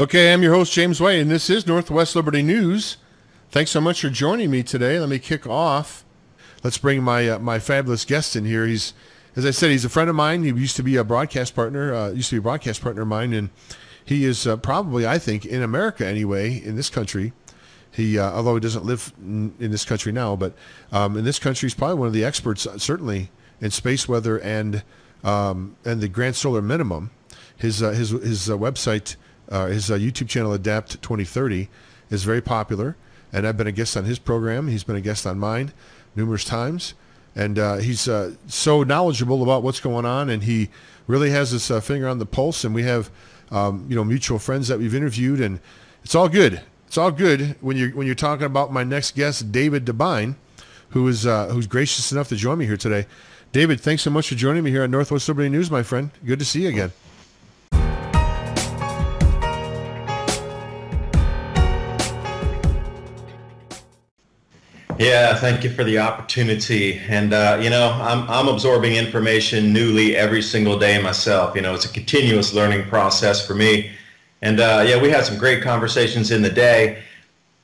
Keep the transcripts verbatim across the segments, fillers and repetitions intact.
Okay, I'm your host, James White, and this is Northwest Liberty News. Thanks so much for joining me today. Let me kick off. Let's bring my uh, my fabulous guest in here. He's, as I said, he's a friend of mine. He used to be a broadcast partner, uh, used to be a broadcast partner of mine, and he is uh, probably, I think, in America anyway, in this country. He, uh, although he doesn't live in this country now, but um, in this country, he's probably one of the experts, certainly, in space weather and um, and the Grand Solar Minimum. His uh, his his uh, website, uh, his uh, YouTube channel, Adapt twenty thirty, is very popular, and I've been a guest on his program. He's been a guest on mine numerous times, and uh, he's uh, so knowledgeable about what's going on, and he really has his uh, finger on the pulse. And we have um, you know, mutual friends that we've interviewed, and it's all good. It's all good when you're when you're talking about my next guest, David DuByne, who is uh, who's gracious enough to join me here today. David, thanks so much for joining me here on Northwest Liberty News, my friend. Good to see you again. Yeah, thank you for the opportunity. And, uh, you know, I'm, I'm absorbing information newly every single day myself. You know, it's a continuous learning process for me. And, uh, yeah, we had some great conversations in the day.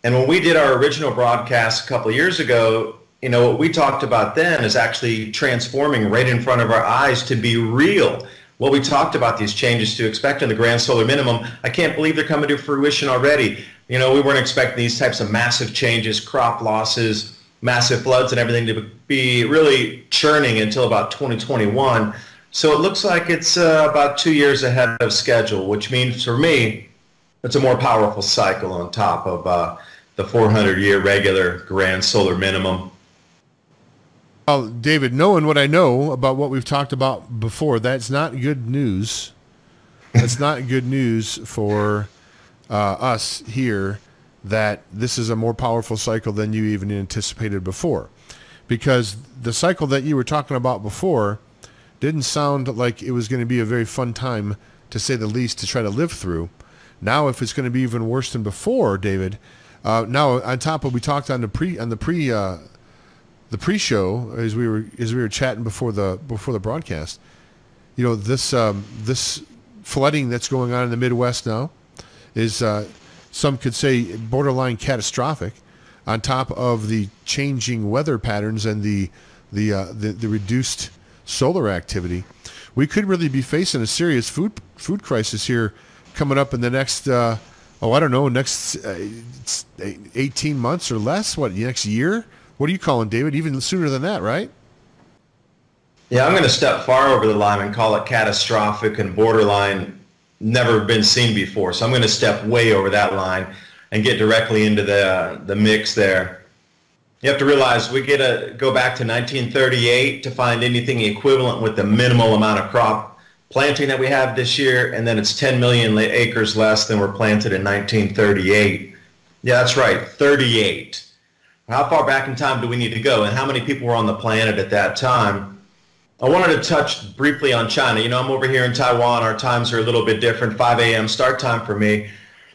And when we did our original broadcast a couple of years ago, you know, what we talked about then is actually transforming right in front of our eyes to be real. Well, we talked about these changes to expect in the Grand Solar Minimum. I can't believe they're coming to fruition already. You know, we weren't expecting these types of massive changes, crop losses, massive floods and everything to be really churning until about twenty twenty-one. So it looks like it's uh, about two years ahead of schedule, which means for me, it's a more powerful cycle on top of uh, the four hundred year regular Grand Solar Minimum. Well, David, knowing what I know about what we've talked about before, that's not good news. That's not good news for uh, us here, that this is a more powerful cycle than you even anticipated before. Because the cycle that you were talking about before didn't sound like it was going to be a very fun time, to say the least, to try to live through. Now, if it's going to be even worse than before, David, uh, now on top of we talked on the pre on the pre. Uh, The pre-show, as we were as we were chatting before the before the broadcast, you know, this um, this flooding that's going on in the Midwest now is uh, some could say borderline catastrophic. On top of the changing weather patterns and the the uh, the, the reduced solar activity, we could really be facing a serious food food crisis here coming up in the next uh, oh I don't know next uh, eighteen months or less. What, next year? What are you calling, David? Even sooner than that, right? Yeah, I'm going to step far over the line and call it catastrophic and borderline, never been seen before. So I'm going to step way over that line and get directly into the the mix there. You have to realize we get a go back to nineteen thirty-eight to find anything equivalent with the minimal amount of crop planting that we have this year, and then it's ten million acres less than were planted in nineteen thirty-eight. Yeah, that's right, thirty-eight. How far back in time do we need to go, and how many people were on the planet at that time? I wanted to touch briefly on China. You know, I'm over here in Taiwan. Our times are a little bit different, five A M start time for me.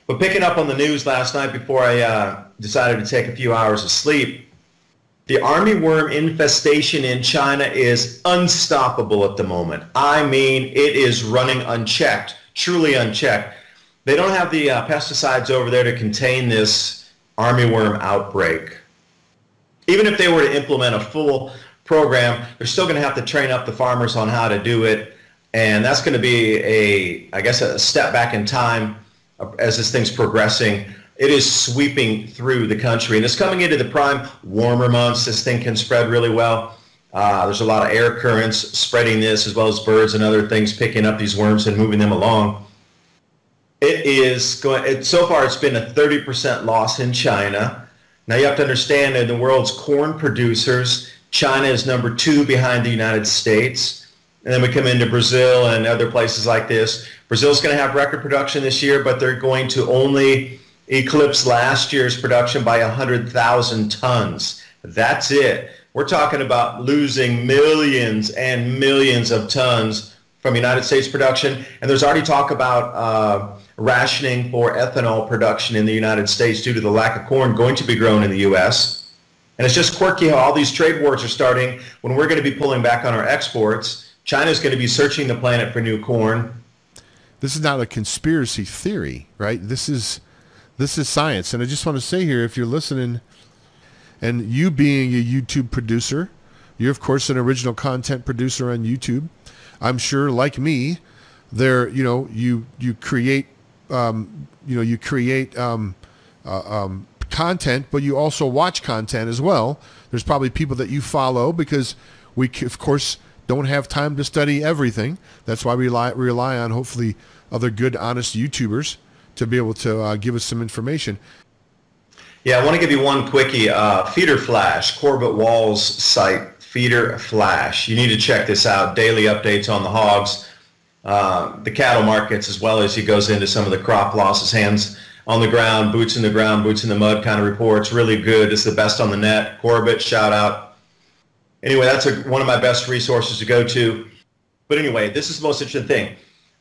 But picking up on the news last night before I uh, decided to take a few hours of sleep, the armyworm infestation in China is unstoppable at the moment. I mean, it is running unchecked, truly unchecked. They don't have the uh, pesticides over there to contain this armyworm outbreak. Even if they were to implement a full program, they're still going to have to train up the farmers on how to do it, and that's going to be a, I guess, a step back in time as this thing's progressing. It is sweeping through the country, and it's coming into the prime warmer months. This thing can spread really well. Uh, there's a lot of air currents spreading this, as well as birds and other things picking up these worms and moving them along. It is going. It, so far, it's been a thirty percent loss in China. Now, you have to understand that the world's corn producers, China is number two behind the United States. And then we come into Brazil and other places like this. Brazil's going to have record production this year, but they're going to only eclipse last year's production by one hundred thousand tons. That's it. We're talking about losing millions and millions of tons from United States production. And there's already talk about uh, rationing for ethanol production in the United States due to the lack of corn going to be grown in the U S. And it's just quirky how all these trade wars are starting when we're going to be pulling back on our exports. China's going to be searching the planet for new corn. This is not a conspiracy theory, right? This is this is science. And I just want to say here, if you're listening, and you being a YouTube producer, you're of course an original content producer on YouTube. I'm sure, like me, there, you know, you you create, um, you know, you create um, uh, um, content, but you also watch content as well. There's probably people that you follow because we, of course, don't have time to study everything. That's why we rely, rely on hopefully other good, honest YouTubers to be able to uh, give us some information. Yeah, I want to give you one quickie. Uh, Feeder Flash, Corbett Walls site, Feeder Flash. You need to check this out. Daily updates on the hogs, uh, the cattle markets, as well as he goes into some of the crop losses, hands on the ground, boots in the ground, boots in the mud kind of reports. Really good. It's the best on the net. Corbett, shout out. Anyway, that's a, one of my best resources to go to. But anyway, this is the most interesting thing.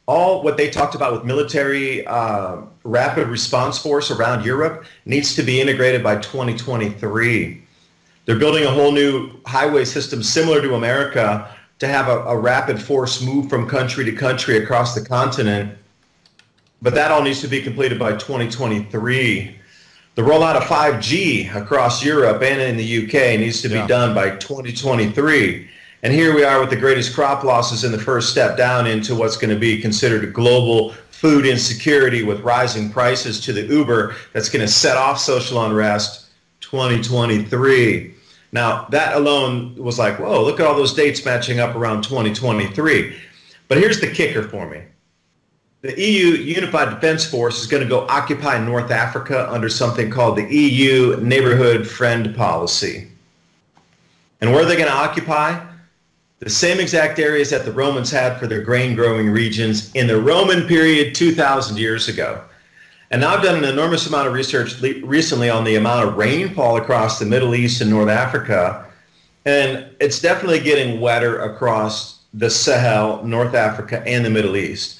All what they talked about with military uh, rapid response force around Europe needs to be integrated by twenty twenty-three. They're building a whole new highway system similar to America to have a, a rapid force move from country to country across the continent. But that all needs to be completed by twenty twenty-three. The rollout of five G across Europe and in the U K needs to be yeah. done by twenty twenty-three. And here we are with the greatest crop losses in the first step down into what's going to be considered global food insecurity with rising prices to the Uber that's going to set off social unrest twenty twenty-three. Now, that alone was like, whoa, look at all those dates matching up around twenty twenty-three. But here's the kicker for me. The E U Unified Defense Force is going to go occupy North Africa under something called the E U Neighborhood Friend Policy. And where are they going to occupy? The same exact areas that the Romans had for their grain-growing regions in the Roman period two thousand years ago. And now I've done an enormous amount of research recently on the amount of rainfall across the Middle East and North Africa. And it's definitely getting wetter across the Sahel, North Africa, and the Middle East.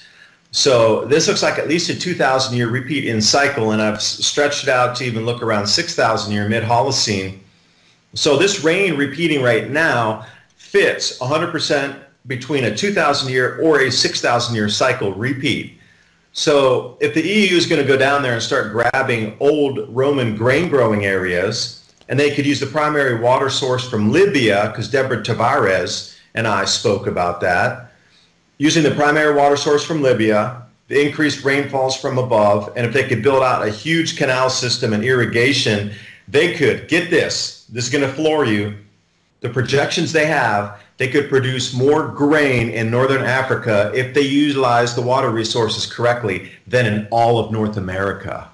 So this looks like at least a two thousand year repeat in cycle, and I've stretched it out to even look around six thousand year mid-Holocene. So this rain repeating right now fits one hundred percent between a two thousand year or a six thousand year cycle repeat. So if the E U is going to go down there and start grabbing old Roman grain-growing areas, and they could use the primary water source from Libya, because Deborah Tavares and I spoke about that, using the primary water source from Libya, the increased rainfalls from above, and if they could build out a huge canal system and irrigation, they could, get this, this is going to floor you, the projections they have, they could produce more grain in northern Africa if they utilize the water resources correctly than in all of North America.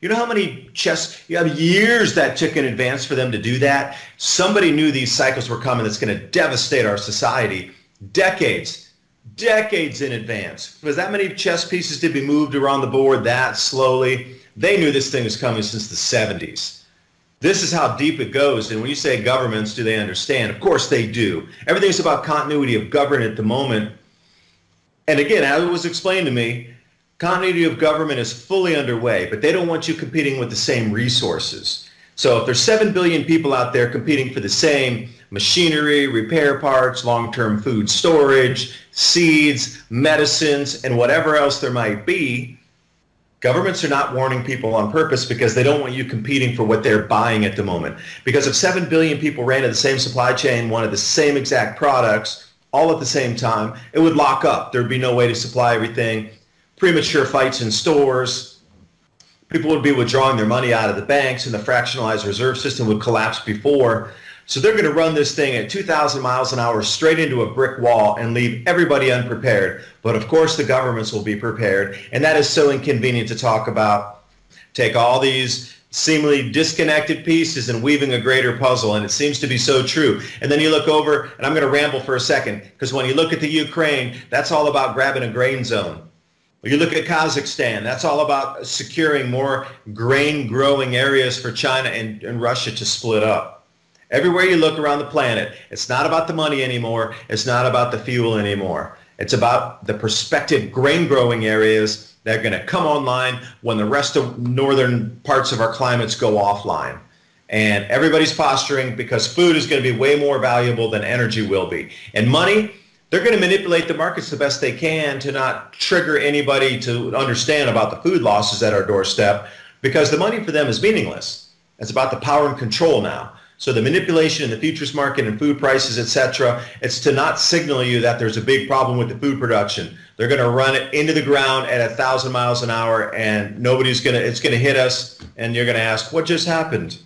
You know how many chess, you have years that took in advance for them to do that? Somebody knew these cycles were coming that's going to devastate our society. Decades. Decades in advance, because that many chess pieces did be moved around the board that slowly. They knew this thing was coming since the seventies. This is how deep it goes. And when you say governments, do they understand? Of course they do. Everything's about continuity of government at the moment. And again, as it was explained to me, continuity of government is fully underway, but they don't want you competing with the same resources. So if there's seven billion people out there competing for the same machinery, repair parts, long-term food storage, seeds, medicines, and whatever else there might be, governments are not warning people on purpose because they don't want you competing for what they're buying at the moment. Because if seven billion people ran to the same supply chain, wanted the same exact products, all at the same time, it would lock up. There'd be no way to supply everything. Premature fights in stores. People would be withdrawing their money out of the banks, and the fractionalized reserve system would collapse before. So they're going to run this thing at two thousand miles an hour straight into a brick wall and leave everybody unprepared. But of course the governments will be prepared. And that is so inconvenient to talk about. Take all these seemingly disconnected pieces and weaving a greater puzzle. And it seems to be so true. And then you look over, and I'm going to ramble for a second, because when you look at the Ukraine, that's all about grabbing a grain zone. You look at Kazakhstan, that's all about securing more grain growing areas for China and, and Russia to split up. Everywhere you look around the planet, it's not about the money anymore. It's not about the fuel anymore. It's about the prospective grain-growing areas that are going to come online when the rest of northern parts of our climates go offline. And everybody's posturing because food is going to be way more valuable than energy will be. And money, they're going to manipulate the markets the best they can to not trigger anybody to understand about the food losses at our doorstep, because the money for them is meaningless. It's about the power and control now. So the manipulation in the futures market and food prices, et cetera, it's to not signal you that there's a big problem with the food production. They're going to run it into the ground at a thousand miles an hour, and nobody's going to, it's going to hit us, and you're going to ask, what just happened?